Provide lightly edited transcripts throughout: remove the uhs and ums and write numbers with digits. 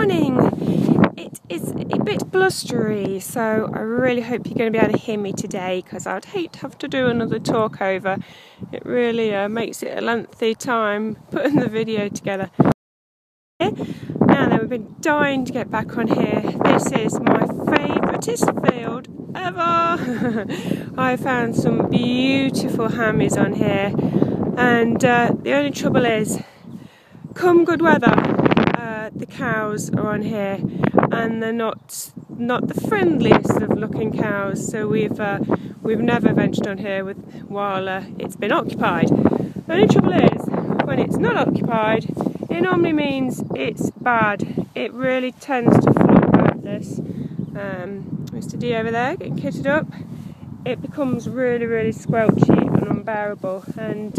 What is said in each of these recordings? morning. It is a bit blustery, so I really hope you're going to be able to hear me today, because I'd hate to have to do another talk over. It really makes it a lengthy time putting the video together. Now then, we've been dying to get back on here. This is my favouriteest field ever. I found some beautiful hammies on here, and the only trouble is, come good weather, the cows are on here, and they're not the friendliest of looking cows. So we've never ventured on here while it's been occupied. The only trouble is, when it's not occupied, it normally means it's bad. It really tends to flood like this. Mr. D over there getting kitted up. It becomes really squelchy and unbearable, and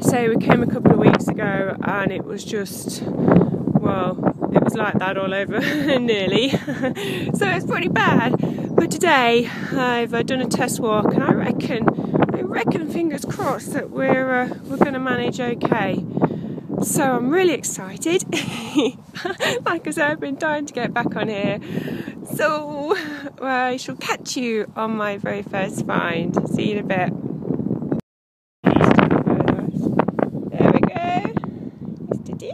so we came a couple of weeks ago and it was just, well, it was like that all over nearly. So it's pretty bad. But today I've done a test walk, and I reckon fingers crossed that we're going to manage okay. So I'm really excited. Like I said, I've been dying to get back on here. So I shall catch you on my very first find. See you in a bit.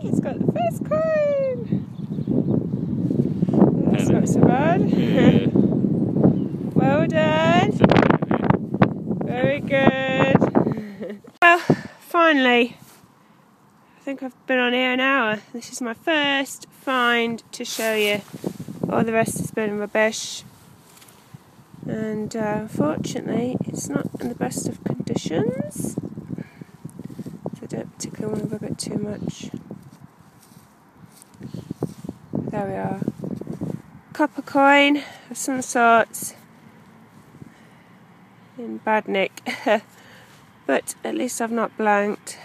He's got the first cone! That's not so bad. Yeah. Well done! Very good! Well, finally, I think I've been on here an hour. This is my first find to show you. All the rest has been rubbish. And unfortunately, it's not in the best of conditions. So I don't particularly want to rub it too much. There we are. Copper coin of some sorts in bad nick. But at least I've not blanked.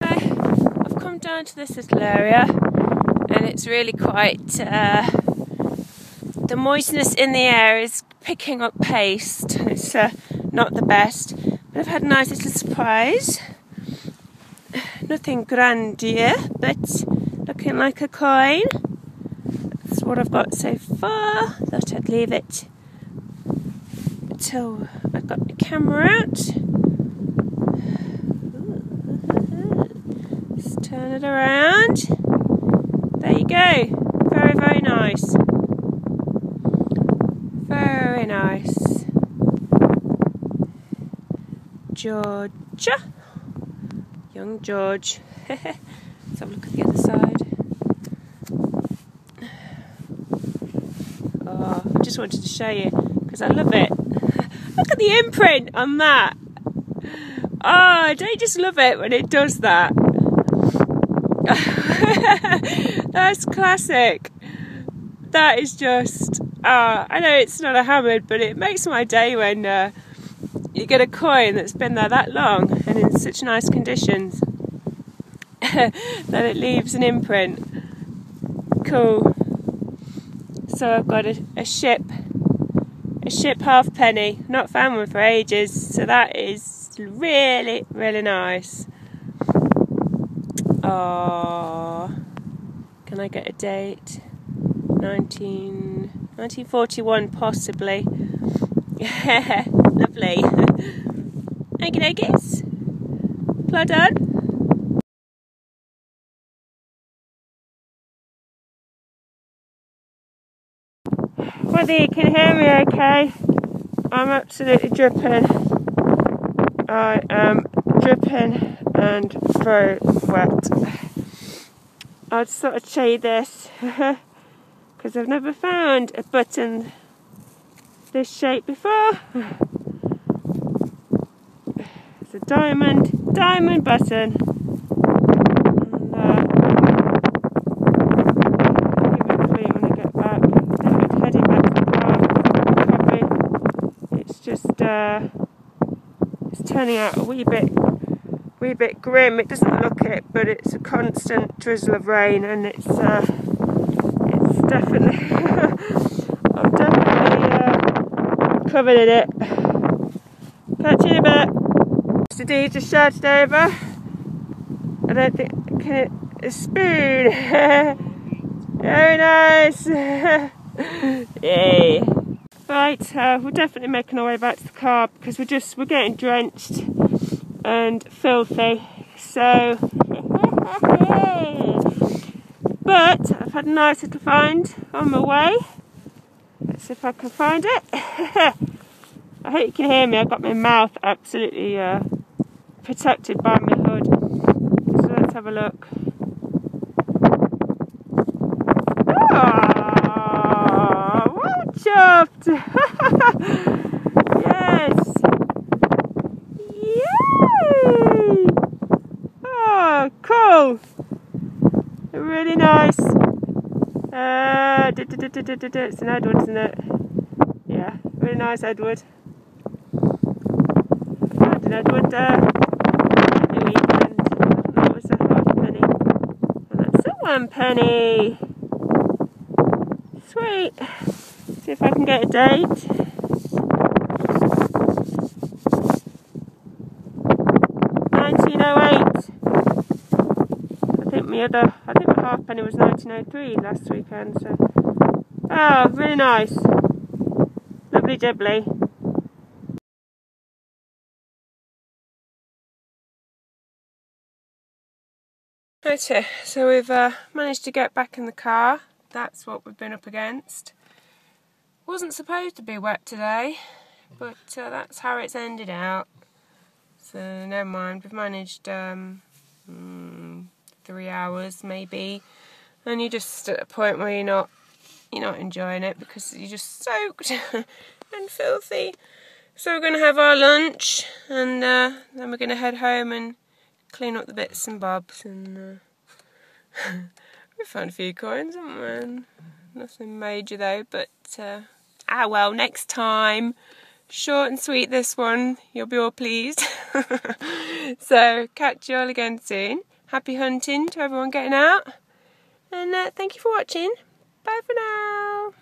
I've come down to this little area, and it's really quite the moistness in the air is picking up pace. It's not the best, but I've had a nice little surprise. Nothing grandier, but looking like a coin. What I've got so far. Thought I'd leave it until I got the camera out. Let's turn it around. There you go. Very nice. Very nice. Georgia. Young George. Let's have a look at the other side. Just wanted to show you because I love it. Look at the imprint on that. Oh, don't you just love it when it does that? That's classic. That is just, I know it's not a hammered, but it makes my day when you get a coin that's been there that long and in such nice conditions that it leaves an imprint. Cool. So I've got a ship halfpenny. Not found one for ages, so that is really nice. Oh, can I get a date? 1941 possibly. Yeah, lovely. Okie dokies. Plod on. Whether you can hear me okay, I'm absolutely dripping. I am dripping and very wet. I'd sort of show you this because I've never found a button this shape before. It's a diamond button. And, it's turning out a wee bit grim. It doesn't look it, but it's a constant drizzle of rain, and it's definitely I'm definitely covered in it. Catch you in a bit. Mr. D just shouted over. I don't think a spoon. Very nice! Yay! Right, we're definitely making our way back to the car because we're getting drenched and filthy. So, but I've had a nice little find on my way. Let's see if I can find it. I hope you can hear me. I've got my mouth absolutely protected by my hood. So let's have a look. Oh, well chopped! Yes! Yay! Oh, cool! Really nice! It's an Edward, isn't it? Yeah, really nice Edward. I found an Edward at the weekend. That was a £1 penny. And that's a £1 penny! Sweet! See if I can get a date. I think my halfpenny was 1903 last weekend, so. Oh, really nice. Lovely jibbly. Okay, so we've managed to get back in the car. That's what we've been up against. Wasn't supposed to be wet today, but that's how it's ended out. So, never mind, we've managed 3 hours maybe, and you're just at a point where you're not enjoying it because you're just soaked and filthy. So we're going to have our lunch, and then we're going to head home and clean up the bits and bobs, and we found a few coins, haven't we? And nothing major though, but ah well, next time. Short and sweet this one, you'll be all pleased. So catch you all again soon. Happy hunting to everyone getting out, and thank you for watching. Bye for now.